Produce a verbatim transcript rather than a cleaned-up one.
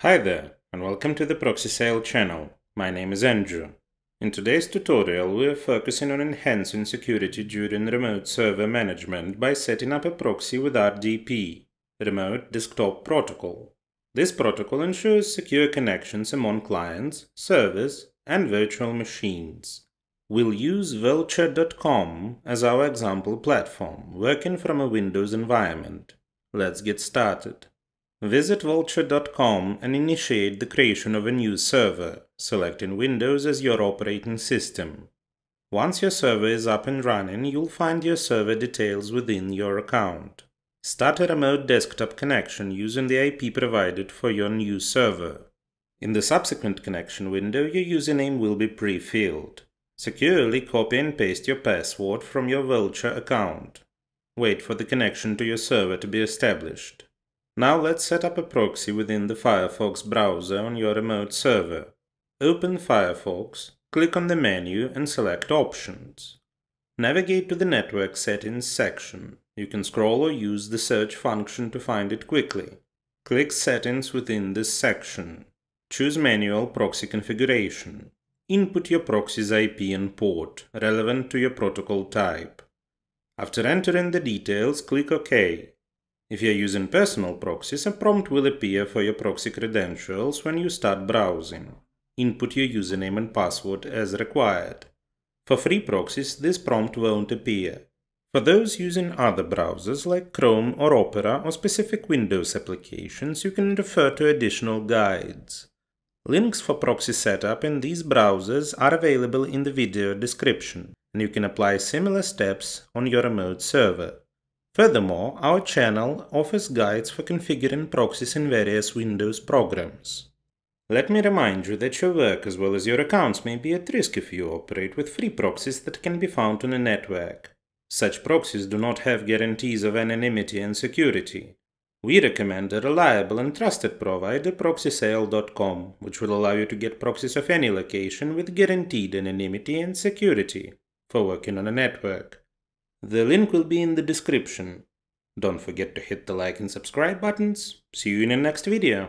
Hi there, and welcome to the Proxy Sale channel. My name is Andrew. In today's tutorial we are focusing on enhancing security during remote server management by setting up a proxy with R D P, Remote Desktop Protocol. This protocol ensures secure connections among clients, servers, and virtual machines. We'll use Vultr dot com as our example platform, working from a Windows environment. Let's get started. Visit Vultr dot com and initiate the creation of a new server, selecting Windows as your operating system. Once your server is up and running, you'll find your server details within your account. Start a remote desktop connection using the I P provided for your new server. In the subsequent connection window, your username will be pre-filled. Securely copy and paste your password from your Vultr account. Wait for the connection to your server to be established. Now let's set up a proxy within the Firefox browser on your remote server. Open Firefox, click on the menu and select Options. Navigate to the Network Settings section. You can scroll or use the search function to find it quickly. Click Settings within this section. Choose Manual Proxy Configuration. Input your proxy's I P and port, relevant to your protocol type. After entering the details, click OK. If you are using personal proxies, a prompt will appear for your proxy credentials when you start browsing. Input your username and password as required. For free proxies, this prompt won't appear. For those using other browsers like Chrome or Opera or specific Windows applications, you can refer to additional guides. Links for proxy setup in these browsers are available in the video description, and you can apply similar steps on your remote server. Furthermore, our channel offers guides for configuring proxies in various Windows programs. Let me remind you that your work as well as your accounts may be at risk if you operate with free proxies that can be found on a network. Such proxies do not have guarantees of anonymity and security. We recommend a reliable and trusted provider, proxy sale dot com, which will allow you to get proxies of any location with guaranteed anonymity and security for working on a network. The link will be in the description. Don't forget to hit the like and subscribe buttons. See you in the next video.